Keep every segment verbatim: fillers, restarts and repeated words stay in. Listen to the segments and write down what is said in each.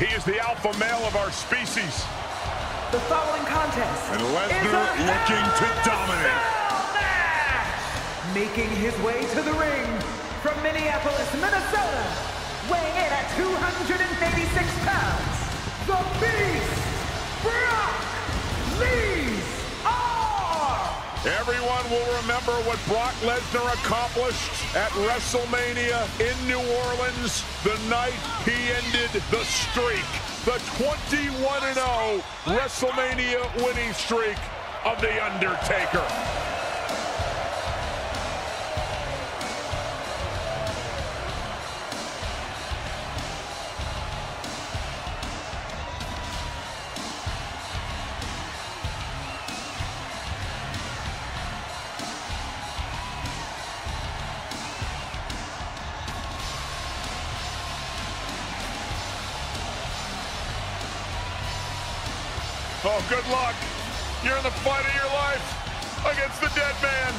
He is the alpha male of our species. The following contest and Lesnar looking to dominate. Match. Making his way to the ring from Minneapolis, Minnesota, weighing in at two hundred eighty-six pounds, the Beast, Brock Lesnar. Everyone will remember what Brock Lesnar accomplished at WrestleMania in New Orleans the night he ended the streak. The twenty-one and oh WrestleMania winning streak of The Undertaker. Oh, good luck. You're in the fight of your life against the dead man.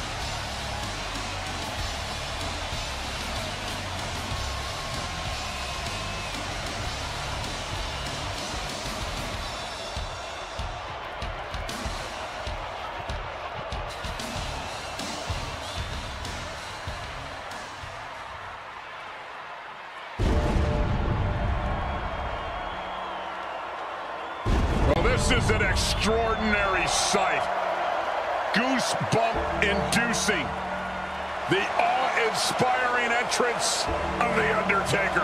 This is an extraordinary sight. Goosebump-inducing. The awe-inspiring entrance of The Undertaker.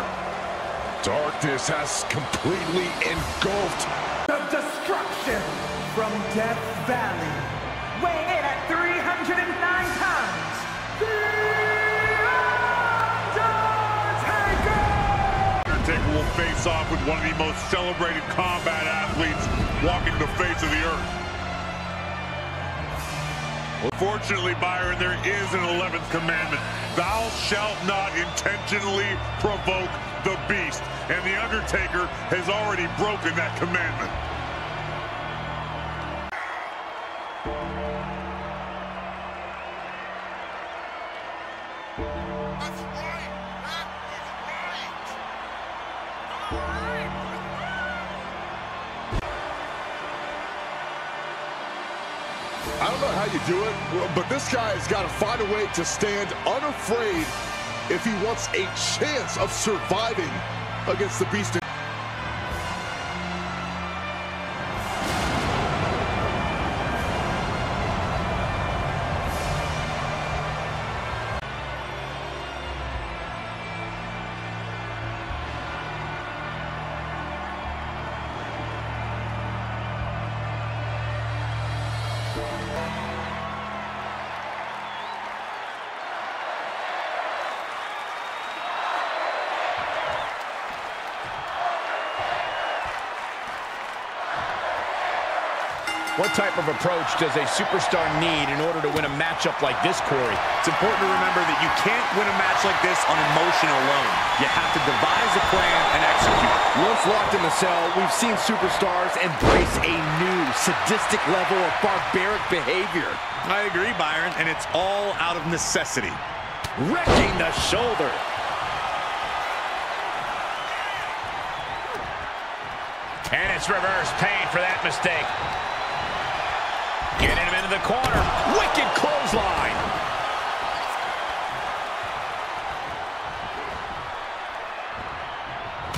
Darkness has completely engulfed the destruction from Death Valley. Weighing in at three hundred nine pounds. The Undertaker! The Undertaker will face off with one of the most celebrated combat athletes walking the face of the earth. Unfortunately, Byron, there is an eleventh commandment. Thou shalt not intentionally provoke the beast. And The Undertaker has already broken that commandment. That's right. That is right. All right. I don't know how you do it, but this guy has got to find a way to stand unafraid if he wants a chance of surviving against the beast. What type of approach does a superstar need in order to win a matchup like this, Corey? It's important to remember that you can't win a match like this on emotion alone. You have to devise a plan and execute. Once locked in the cell, we've seen superstars embrace a new sadistic level of barbaric behavior. I agree, Byron, and it's all out of necessity. Wrecking the shoulder. And it's reverse pain for that mistake. Getting him into the corner. Wicked clothesline.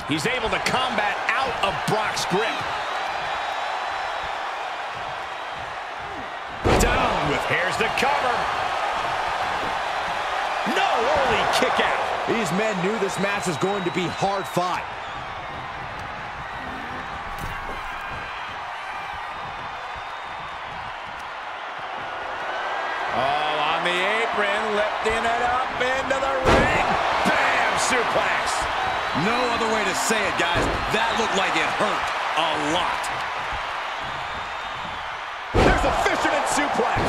He's able to combat out of Brock's grip. Down with here's the cover. No early kick out. These men knew this match was going to be hard fought. Lifting it up into the ring. Bam! Suplex. No other way to say it, guys. That looked like it hurt a lot. There's a fisherman suplex.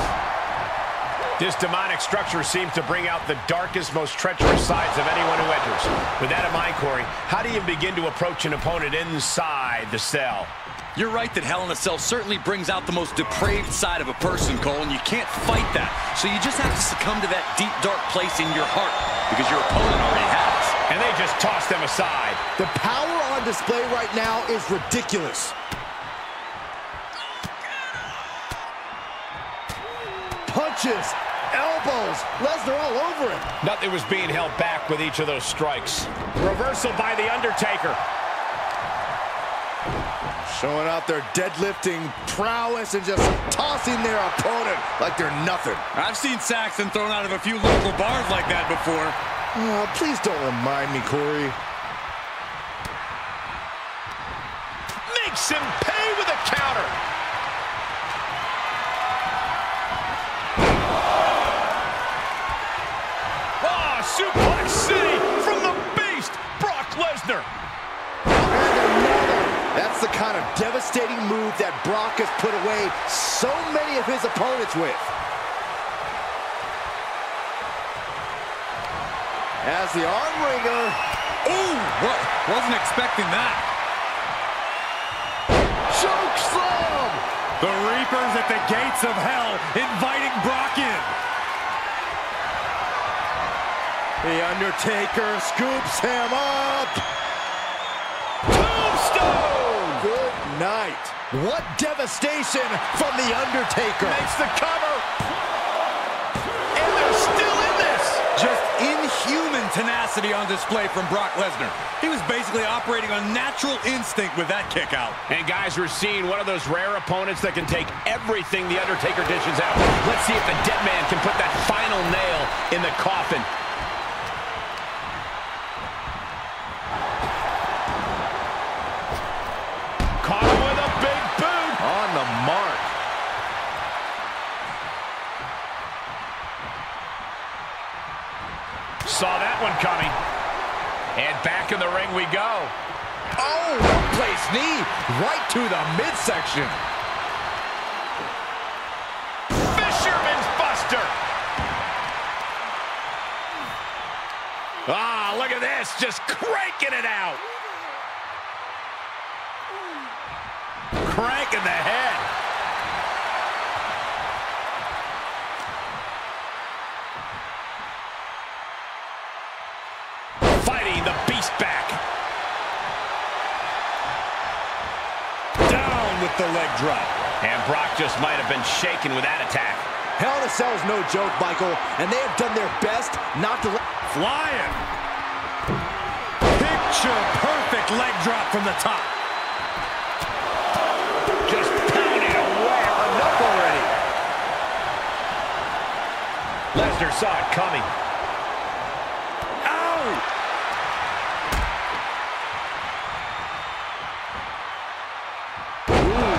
This demonic structure seems to bring out the darkest, most treacherous sides of anyone who enters. With that in mind, Corey, how do you begin to approach an opponent inside the cell? You're right that Hell in a Cell certainly brings out the most depraved side of a person, Cole, and you can't fight that. So you just have to succumb to that deep, dark place in your heart because your opponent already has. And they just tossed them aside. The power on display right now is ridiculous. Punches, elbows, Lesnar all over him. Nothing was being held back with each of those strikes. Reversal by The Undertaker. Showing out their deadlifting prowess and just tossing their opponent like they're nothing. I've seen Saxon thrown out of a few local bars like that before. Oh, please don't remind me, Corey. Makes him pay with a counter. Ah, Suplex City from the Beast, Brock Lesnar. That's the kind of devastating move that Brock has put away so many of his opponents with. As the arm wringer. Ooh, what? Wasn't expecting that. Choke slam! The Reapers at the gates of hell inviting Brock in. The Undertaker scoops him up. Tombstone! Good night. What devastation from The Undertaker. Makes the cover. And they're still in this. Just inhuman tenacity on display from Brock Lesnar. He was basically operating on natural instinct with that kick out. And guys, we're seeing one of those rare opponents that can take everything The Undertaker dishes out. Let's see if the dead man can put that final nail in the coffin. Saw that one coming. And back in the ring we go. Oh, one-place knee right to the midsection. Fisherman's Buster. Ah, look at this, just cranking it out. Cranking the head. Fighting the Beast back. Down with the leg drop. And Brock just might have been shaken with that attack. Hell in a Cell is no joke, Michael, and they have done their best not to let... Flying. Picture perfect leg drop from the top. Just pounding away. Enough already. Lesnar saw it coming.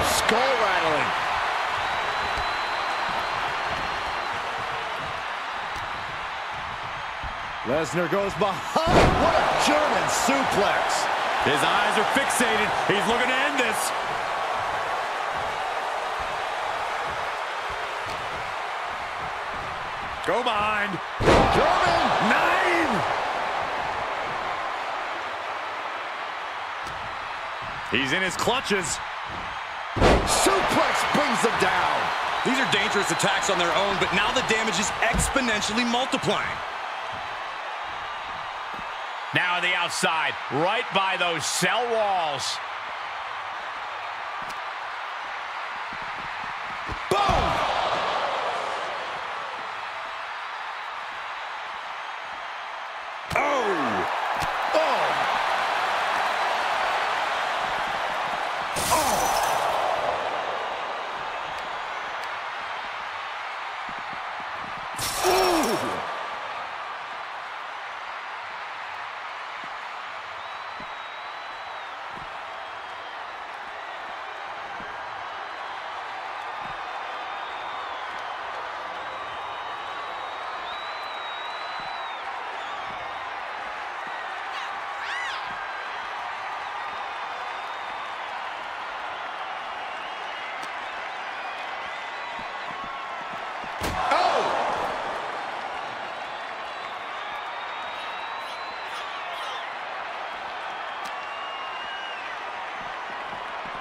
Skull rattling. Lesnar goes behind. What a German suplex. His eyes are fixated. He's looking to end this. Go behind. German nine. He's in his clutches. Suplex brings them down. These are dangerous attacks on their own, but now the damage is exponentially multiplying. Now on the outside, right by those cell walls. Boom! Oh! Oh! Oh!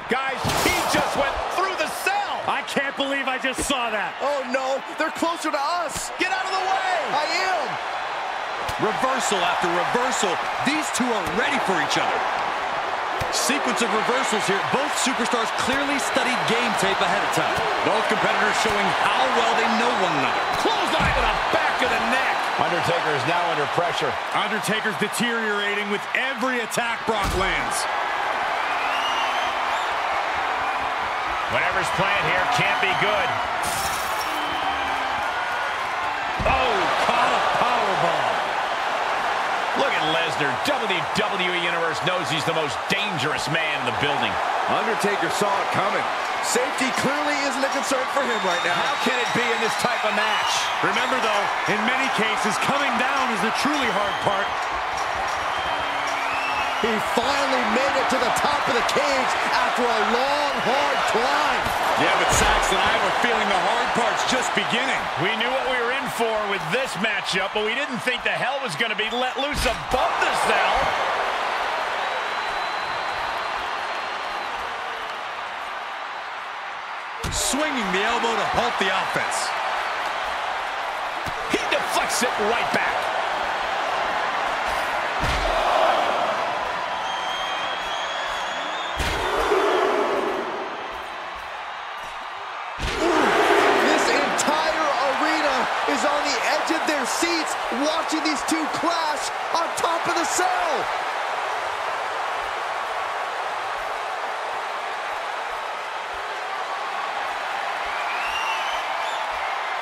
Guys, he just went through the cell. I can't believe I just saw that. Oh, no. They're closer to us. Get out of the way. I am. Reversal after reversal. These two are ready for each other. Sequence of reversals here. Both superstars clearly studied game tape ahead of time. Both competitors showing how well they know one another. Clothesline to the back of the neck. Undertaker is now under pressure. Undertaker's deteriorating with every attack Brock lands. Whatever's planned here can't be good. Oh, caught a powerbomb. Look at Lesnar. W W E Universe knows he's the most dangerous man in the building. Undertaker saw it coming. Safety clearly isn't a concern for him right now. How can it be in this type of match? Remember, though, in many cases, coming down is the truly hard part. He finally made it to the top of the cage after a long, hard climb. Yeah, but Saxon and I were feeling the hard part's just beginning. We knew what we were in for with this matchup, but we didn't think the hell was going to be let loose above the cell. Swinging the elbow to halt the offense. He deflects it right back. Seats watching these two clash on top of the cell.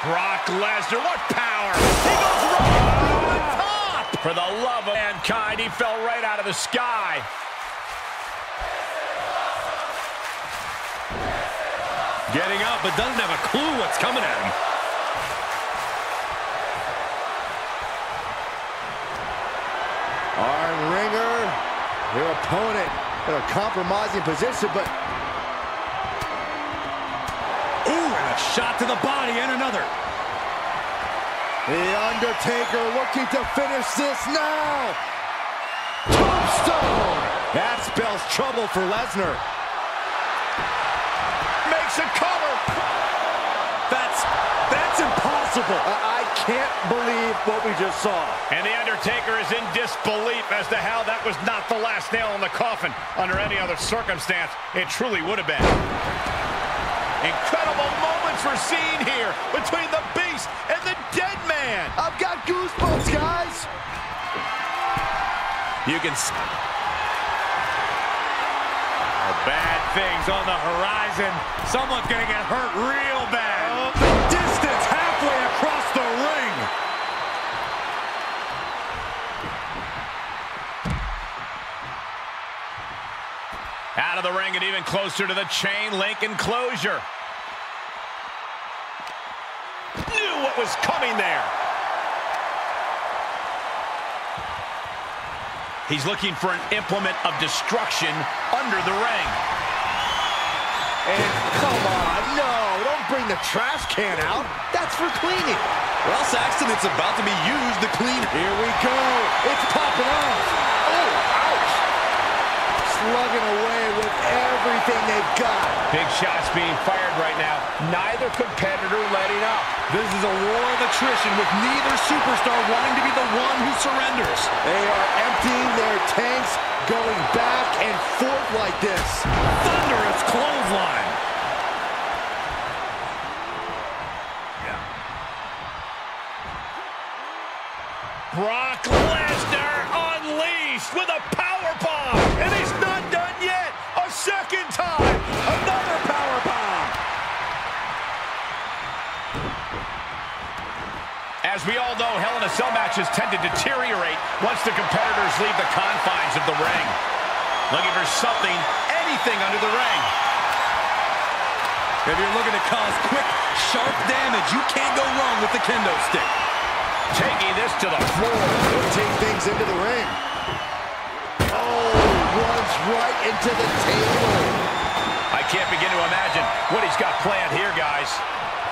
Brock Lesnar, what power! He goes right over the top! For the love of mankind, he fell right out of the sky. Awesome. Awesome. Getting up, but doesn't have a clue what's coming at him. Arm wringer, their opponent in a compromising position, but... Ooh, and a shot to the body and another. The Undertaker looking to finish this now. Tombstone! That spells trouble for Lesnar. Makes a cover. That's... that's impossible. Uh-uh. Can't believe what we just saw. And The Undertaker is in disbelief as to how that was not the last nail in the coffin. Under any other circumstance, it truly would have been. Incredible moments were seen here between the Beast and the Dead Man. I've got goosebumps, guys. You can see bad things on the horizon. Someone's going to get hurt real bad. The distance halfway across the ring. Out of the ring and even closer to the chain link enclosure. Knew what was coming there. He's looking for an implement of destruction under the ring. And come on, no, don't bring the trash can out. That's for cleaning. Well, Saxton, it's about to be used to clean. Here we go. It's popping off. Oh, ouch. Slugging away with everything they've got. Big shots being fired right now. Neither competitor letting up. This is a war of attrition with neither superstar wanting to be the one who surrenders. They are emptying their tanks, going back and forth like this. Thunderous clothesline. Yeah. Brock Lesnar unleashed with a power bomb, and he's not done yet. A second time, another power bomb. As we all know, Hell in a Cell matches tend to deteriorate once the competitors leave the confines of the ring. Looking for something, anything under the ring. If you're looking to cause quick, sharp damage, you can't go wrong with the kendo stick. Taking this to the floor. He'll take things into the ring. Oh, runs right into the table. I can't begin to imagine what he's got planned here, guys.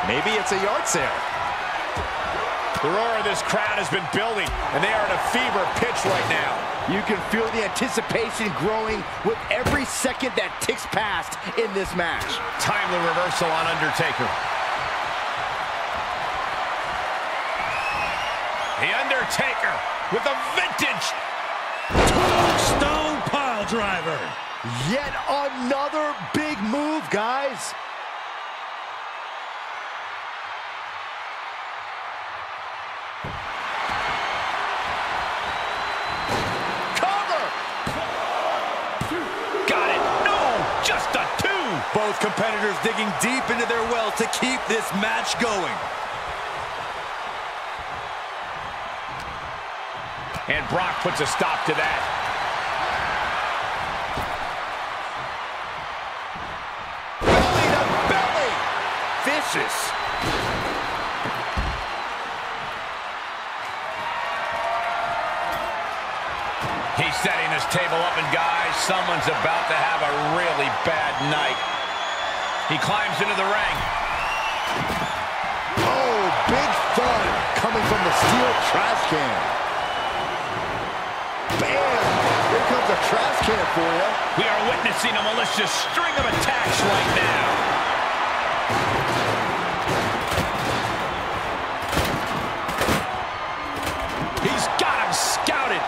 Maybe it's a yard sale. The roar of this crowd has been building, and they are at a fever pitch right now. You can feel the anticipation growing with every second that ticks past in this match. Timely reversal on Undertaker. The Undertaker. with a vintage tombstone pile driver. Yet another big move, guys. Both competitors digging deep into their well to keep this match going. And Brock puts a stop to that. Belly to belly. Vicious. He's setting this table up, and guys, someone's about to have a really bad night. He climbs into the ring. Oh, big thud coming from the steel trash can. Bam! Here comes a trash can for you. We are witnessing a malicious string of attacks right now. He's got him scouted.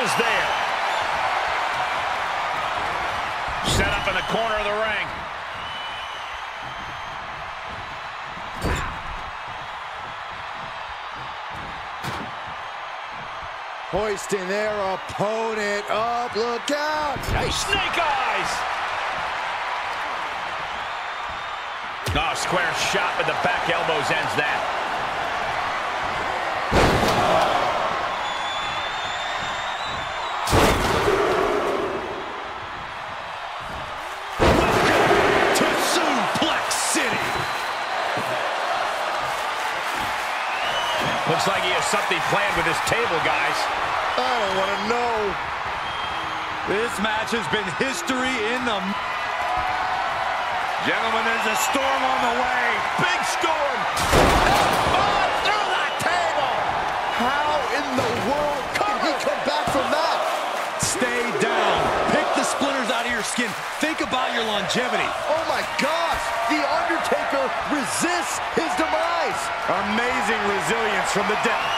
There. Set up in the corner of the ring. Hoisting their opponent up. Look out. Nice snake eyes. Oh, square shot with the back elbows ends that. Looks like he has something planned with his table, guys. I don't want to know. This match has been history in the... Gentlemen, there's a storm on the way. Big storm. Oh, through that table. How in the world could he come back from that? Stay down. Pick the splinters out of your skin. Think about your longevity. Oh, my gosh. The Undertaker resists his demise. Amazing resilience from the death.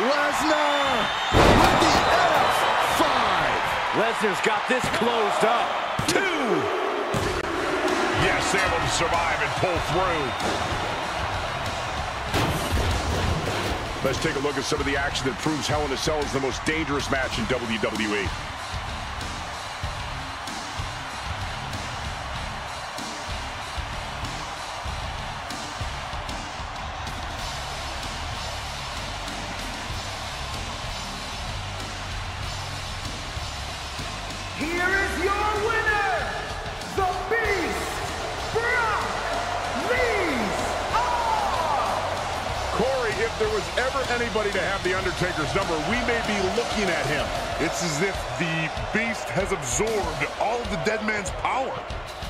Lesnar with the F five. Lesnar's got this closed up. Two. Yes, they're able to survive and pull through. Let's take a look at some of the action that proves Hell in a Cell is the most dangerous match in W W E. Here is your winner, the Beast, Brock Lesnar. Corey, if there was ever anybody to have The Undertaker's number, we may be looking at him. It's as if the Beast has absorbed all of the dead man's power.